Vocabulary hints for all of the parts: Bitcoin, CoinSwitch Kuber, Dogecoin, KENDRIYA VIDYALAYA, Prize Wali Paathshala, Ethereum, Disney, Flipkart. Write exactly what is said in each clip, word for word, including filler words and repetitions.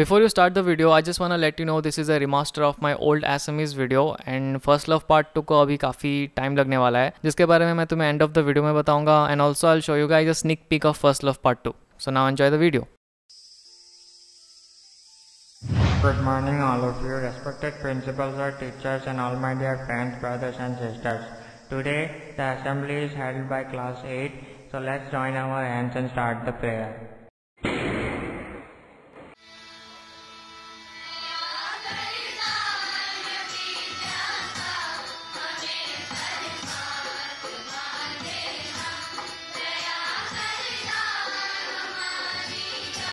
Before you start the video, I just wanna let you know this is a remaster of my old S M Es video and first love part two को अभी काफी time लगने वाला है, जिसके बारे में मैं तुम्हें end of the video में बताऊंगा and also I'll show you guys a sneak peek of first love part two. So now enjoy the video. Good morning all of you respected principals or teachers and all my dear friends, brothers and sisters. Today the assembly is held by class eight, so let's join our hands and start the prayer.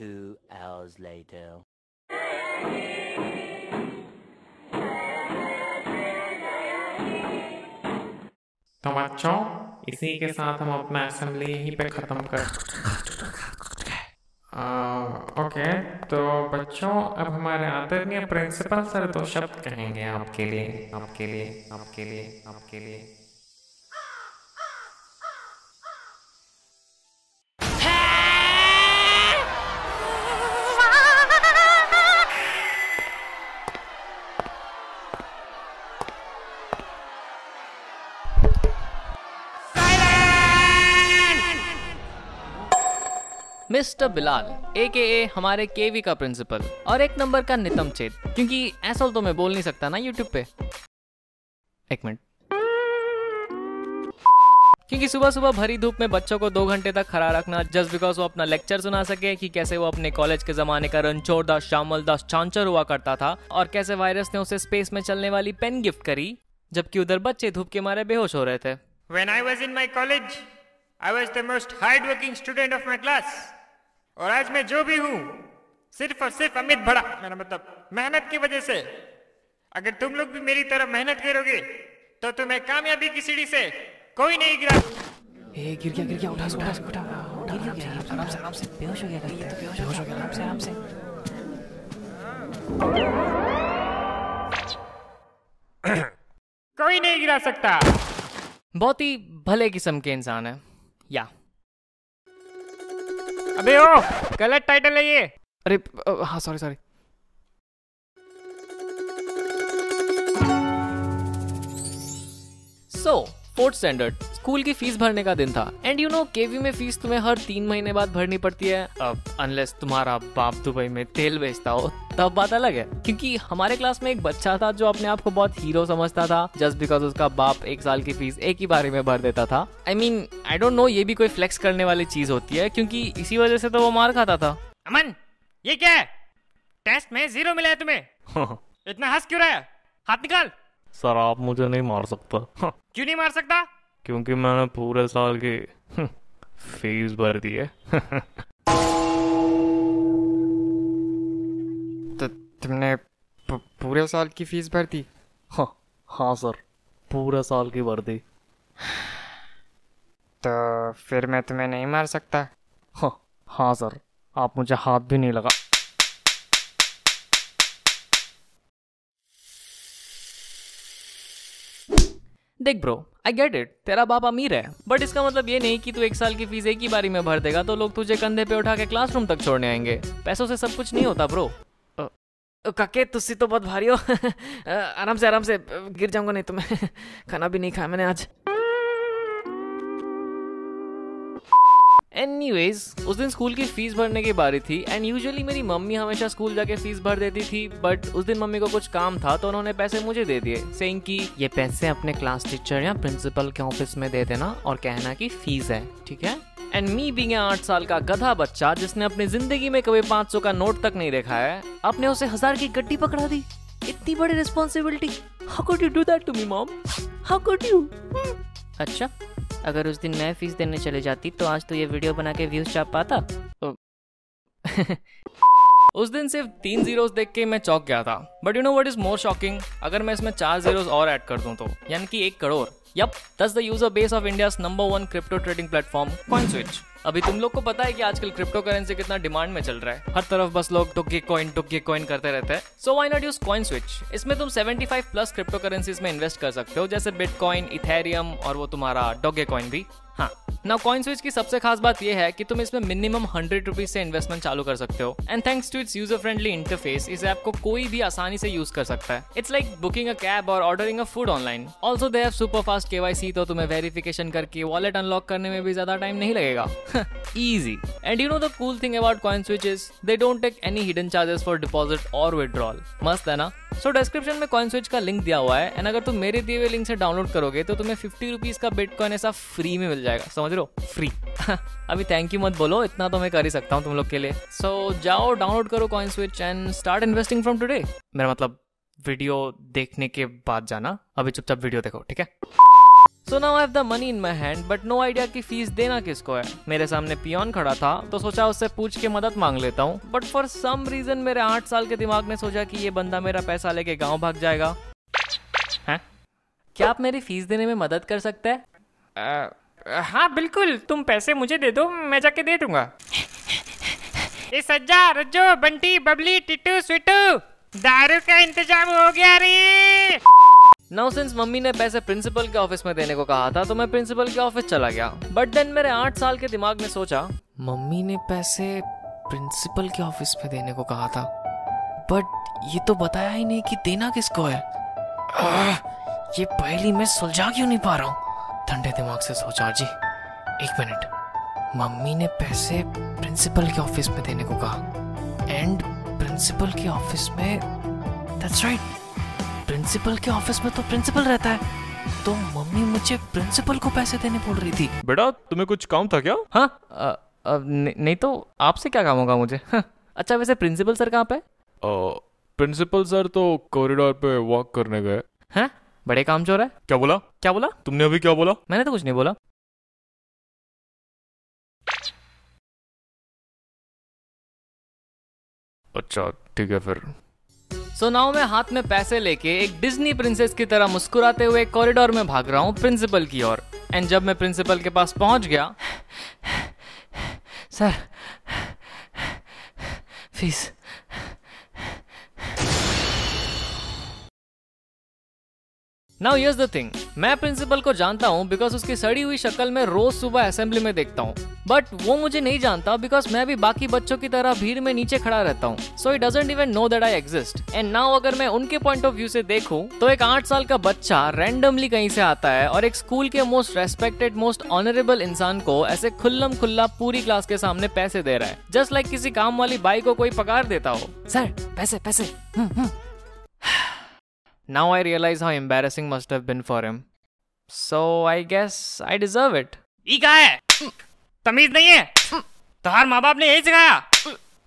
Two hours later. तो बच्चों, इसी के साथ हम अपना assembly यहीं पे ख़त्म कर आ, ओके, तो बच्चों अब हमारे आदरणीय प्रिंसिपल सर दो शब्द कहेंगे आपके लिए आपके लिए आपके लिए आपके लिए मिस्टर बिलाल ए के ए हमारे केवी का प्रिंसिपल और एक नंबर का नितम छेद, क्योंकि ऐसा तो मैं बोल नहीं सकता ना यूट्यूब पे। एक मिनट, क्योंकि सुबह सुबह भरी धूप में बच्चों को दो घंटे तक खड़ा रखना जस्ट बिकॉज वो अपना लेक्चर सुना सके कि कैसे वो अपने कॉलेज के जमाने का रणछोड़ दास श्यामल दास चांचर हुआ करता था और कैसे वायरस ने उसे स्पेस में चलने वाली पेन गिफ्ट करी, जबकि उधर बच्चे धूप के मारे बेहोश हो रहे थे। When I was in my college, I was the most hardworking student of my class. और आज मैं जो भी हूँ सिर्फ और सिर्फ अमित भड़ा, मेरा मतलब मेहनत की वजह से। अगर तुम लोग भी मेरी तरह मेहनत करोगे तो तुम्हें कामयाबी की सीढ़ी से कोई नहीं गिरा। ए गिर गया गिर गया उठा उठा उठा गिर गया आराम से आराम से बेहोश हो गया था, ये तो बेहोश हो गया आराम से आराम से। कोई नहीं गिरा सकता। बहुत ही भले किस्म के इंसान है या। अबे ओ, गलत टाइटल है ये। अरे हाँ sorry sorry. So fourth standard school की फीस भरने का दिन था एंड यू नो केवी में फीस तुम्हें हर तीन महीने बाद भरनी पड़ती है, अब अनलेस तुम्हारा बाप दुबई में तेल बेचता हो तब बात अलग है। क्योंकि हमारे क्लास में एक बच्चा था जो अपने आप को बहुत हीरो समझता था जस्ट बिकॉज उसका बाप एक साल की फीस एक ही बारी में भर देता था। I mean I don't know, ये भी कोई फ्लेक्स करने वाली चीज होती है, क्योंकि इसी वजह से तो वो मार खाता था। अमन ये क्या है, टेस्ट में जीरो मिला है तुम्हें, इतना हंस क्यों रहा है, हाथ निकाल। सर आप मुझे नहीं मार सकता। क्यों नहीं मार सकता? क्योंकि मैंने पूरे साल की फीस भर दी है। तो तुमने पूरे साल की फीस भर दी? हाँ हाँ सर, पूरे साल की भर दी। तो फिर मैं तुम्हें नहीं मार सकता? हाँ हाँ सर, आप मुझे हाथ भी नहीं लगा। देख ब्रो, आई गेट इट, तेरा बाप अमीर है, बट इसका मतलब ये नहीं कि तू एक साल की फीस एक ही बारी में भर देगा तो लोग तुझे कंधे पे उठा के क्लासरूम तक छोड़ने आएंगे। पैसों से सब कुछ नहीं होता ब्रो। काके तुसी तो बहुत भारी हो। आराम से आराम से, गिर जाऊंगा नहीं तो मैं। खाना भी नहीं खाया मैंने आज। एनीवेज उस दिन स्कूल की फीस भरने की बारी थी एंड यूजुअली मेरी मम्मी हमेशा स्कूल जाके फीस भर देती थी, बट उस दिन मम्मी को कुछ काम था तो उन्होंने पैसे मुझे दे दिए, सेइंग कि ये पैसे अपने क्लास टीचर या प्रिंसिपल के ऑफिस में दे देना और कहना कि फीस है, ठीक है। एंड मी बीइंग आठ साल का गधा बच्चा जिसने अपनी जिंदगी में कभी पाँच सौ का नोट तक नहीं देखा है, आपने उसे हजार की गड्डी पकड़ा दी। इतनी बड़ी responsibility, how could you do that to me mom, how could you. अच्छा अगर उस दिन मैं फीस देने चले जाती तो आज तो ये वीडियो बना के व्यूज छाप पाता। उस दिन सिर्फ तीन जीरोस देख के मैं चौंक गया था, but you know what is more shocking, अगर मैं इसमें चार जीरोस और ऐड कर दूं तो यानी कि एक crore. Yup, that's the user base of India's number one crypto trading platform CoinSwitch. अभी तुम लोग को पता है कि आजकल क्रिप्टो करेंसी कितना डिमांड में चल रहा है, हर तरफ बस लोग डोगे कॉइन डोगे कॉइन करते रहते हैं। So why not use CoinSwitch. इसमें तुम पचहत्तर प्लस क्रिप्टो करेंसीज में इन्वेस्ट कर सकते हो, जैसे बिटकॉइन, इथेरियम और वो तुम्हारा डोगे कॉइन भी। हाँ ना कॉइन स्विच की सबसे खास बात यह है कि तुम इसमें मिनिमम हंड्रेड रुपीज से इन्वेस्टमेंट चालू कर सकते हो and thanks to its user friendly interface इस ऐप को कोई भी आसानी से यूज कर सकता है। It's like booking a cab और ordering a food online. Also they have super fast KYC, तो तुम्हें वेरिफिकेशन करके वॉलेट अनलॉक करने में भी ज्यादा टाइम नहीं लगेगा। Easy. And you know the cool thing about CoinSwitch is they don't take any hidden charges for deposit or withdrawal. मस्त है ना? So description में CoinSwitch का लिंक दिया हुआ है एंड अगर तुम मेरे दिए हुए लिंक से डाउनलोड करोगे तो तुम्हें फिफ्टी रुपीज का बिटकॉइन ऐसा फ्री में मिल जाएगा, समझ रहे हो? फ्री। अभी थैंक यू मत बोलो, इतना तो मैं कर ही सकता हूँ तुम लोग के लिए। सो so, जाओ डाउनलोड करो CoinSwitch and start investing from today. मेरा मतलब वीडियो देखने के बाद जाना, अभी चुपचाप वीडियो देखो, ठीक है? So now I have the money in my hand, but no idea कि फीस देना किसको है। मेरे सामने पियोन खड़ा था तो सोचा उससे पूछ के मदद मांग लेता हूँ, बट फॉर सम रीजन मेरे आठ साल के दिमाग ने सोचा कि ये बंदा मेरा पैसा लेके गांव भाग जाएगा। हैं? क्या आप मेरी फीस देने में मदद कर सकते हैं? हाँ बिल्कुल, तुम पैसे मुझे दे दो, मैं जाके दे दूंगा। ए सज्जा, रज्जो, बंटी, बबली, टिट्टू, स्वीटू, दारू का इंतजाम हो गया रे। नाउ सिंस मम्मी ने पैसे प्रिंसिपल के ऑफिस में देने को कहा था तो मैं प्रिंसिपल के ऑफिस चला गया, बट देन मेरे आठ साल के दिमाग ने सोचा मम्मी ने पैसे प्रिंसिपल के ऑफिस में देने को कहा था, बट ये तो बताया ही नहीं कि देना किसको है। आ, ये पहली मैं सुलझा क्यों नहीं पा रहा हूँ। ठंडे दिमाग से सोचा जी, एक मिनट, मम्मी ने पैसे प्रिंसिपल के ऑफिस में देने को कहा एंड प्रिंसिपल के ऑफिस में, दैट्स राइट, प्रिंसिपल के ऑफिस में तो प्रिंसिपल रहता है, तो मम्मी मुझे प्रिंसिपल को पैसे देने बोल रही थी। बेटा तुम्हें कुछ काम था क्या? हाँ आ, आ, न, नहीं तो आपसे क्या काम होगा मुझे। हाँ, अच्छा वैसे प्रिंसिपल सर कहाँ पे? आ, प्रिंसिपल सर तो कॉरिडोर पे वॉक करने गए। हाँ? बड़े काम चोर है। क्या बोला क्या बोला तुमने अभी? क्या बोला? मैंने तो कुछ नहीं बोला। अच्छा ठीक है फिर। सो so नाउ मैं हाथ में पैसे लेके एक डिज्नी प्रिंसेस की तरह मुस्कुराते हुए कॉरिडोर में भाग रहा हूँ प्रिंसिपल की ओर। एंड जब मैं प्रिंसिपल के पास पहुँच गया, sir fees. Now here's the thing, मैं प्रिंसिपल को जानता हूँ बिकॉज उसकी सड़ी हुई शक्ल में रोज सुबह असेंबली में देखता हूँ, बट वो मुझे नहीं जानता बिकॉज मैं भी बाकी बच्चों की तरह भीड़ में नीचे खड़ा रहता हूँ। So he doesn't even know that I exist. And now अगर मैं उनके पॉइंट ऑफ व्यू से देखूँ तो एक आठ साल का बच्चा रैंडमली कहीं से आता है और एक स्कूल के मोस्ट रेस्पेक्टेड मोस्ट ऑनरेबल इंसान को ऐसे खुल्लम खुल्ला पूरी क्लास के सामने पैसे दे रहा है, जस्ट लाइक किसी काम वाली बाई को कोई पगार देता हो। सर पैसे पैसे। Now I realize how embarrassing must have been for him. So I guess I deserve it. ये क्या है? तमीज नहीं है? तुम्हारे माँ बाप ने यही सिखाया?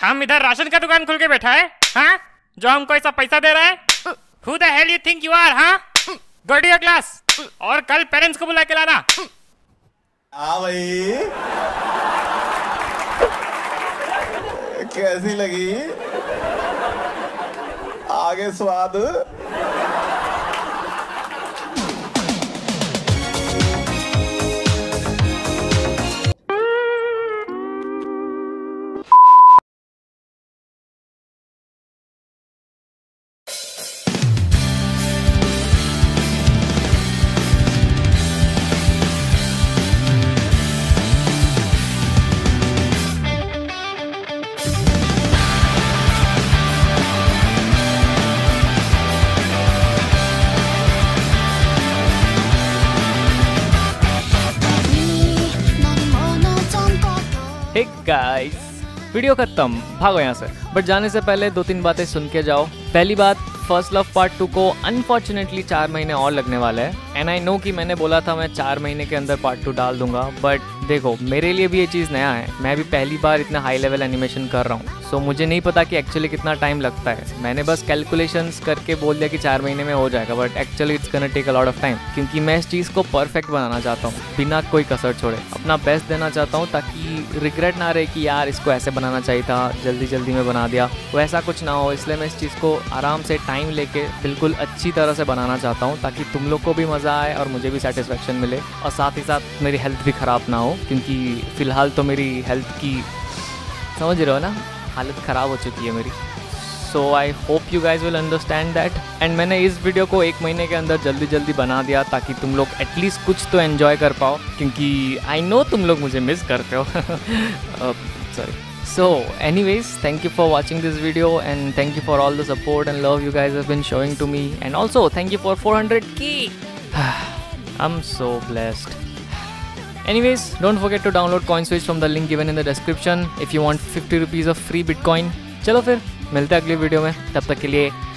हम इधर राशन का दुकान खोल के बैठा है, हाँ? जो हमको ऐसा पैसा दे रहा है? Who the hell you think you are, हाँ? Go to your class. और कल पेरेंट्स को बुला के लाना। हाँ भाई। कैसी लगी? आगे स्वाद। Hey guys, वीडियो खत्म, भागो यहाँ से। बट जाने से पहले दो तीन बातें सुन के जाओ। पहली बात, फर्स्ट लव पार्ट टू को अनफॉर्चुनेटली चार महीने और लगने वाले हैं। एंड आई नो कि मैंने बोला था मैं चार महीने के अंदर पार्ट टू डाल दूंगा, बट देखो मेरे लिए भी ये चीज़ नया है, मैं भी पहली बार इतना हाई लेवल एनिमेशन कर रहा हूँ। सो so, मुझे नहीं पता कि एक्चुअली कितना टाइम लगता है। मैंने बस कैलकुलेशंस करके बोल दिया कि चार महीने में हो जाएगा, but actually it's gonna take a lot of time, क्योंकि मैं इस चीज़ को परफेक्ट बनाना चाहता हूँ बिना कोई कसर छोड़े। अपना बेस्ट देना चाहता हूँ ताकि रिग्रेट ना रहे कि यार इसको ऐसे बनाना चाहिए था, जल्दी जल्दी में बना दिया। वैसा कुछ ना हो, इसलिए मैं इस चीज़ को आराम से टाइम लेके बिल्कुल अच्छी तरह से बनाना चाहता हूँ ताकि तुम लोग को भी मज़ा आए और मुझे भी सेटिस्फेक्शन मिले, और साथ ही साथ मेरी हेल्थ भी ख़राब ना हो, क्योंकि फ़िलहाल तो मेरी हेल्थ की, समझ रहे हो ना, हालत ख़राब हो चुकी है मेरी। So so I hope you guys will understand that. And मैंने इस वीडियो को एक महीने के अंदर जल्दी जल्दी बना दिया ताकि तुम लोग एटलीस्ट कुछ तो एन्जॉय कर पाओ, क्योंकि आई नो तुम लोग मुझे मिस करते हो। Sorry. So anyways, thank you for watching this video and thank you for all the support and love you guys have been showing to me, and also thank you for four hundred K. I'm so blessed. Anyways, don't forget to download CoinSwitch from the link given in the description if you want fifty rupees of free Bitcoin. चलो फिर मिलते हैं अगले video में, तब तक के लिए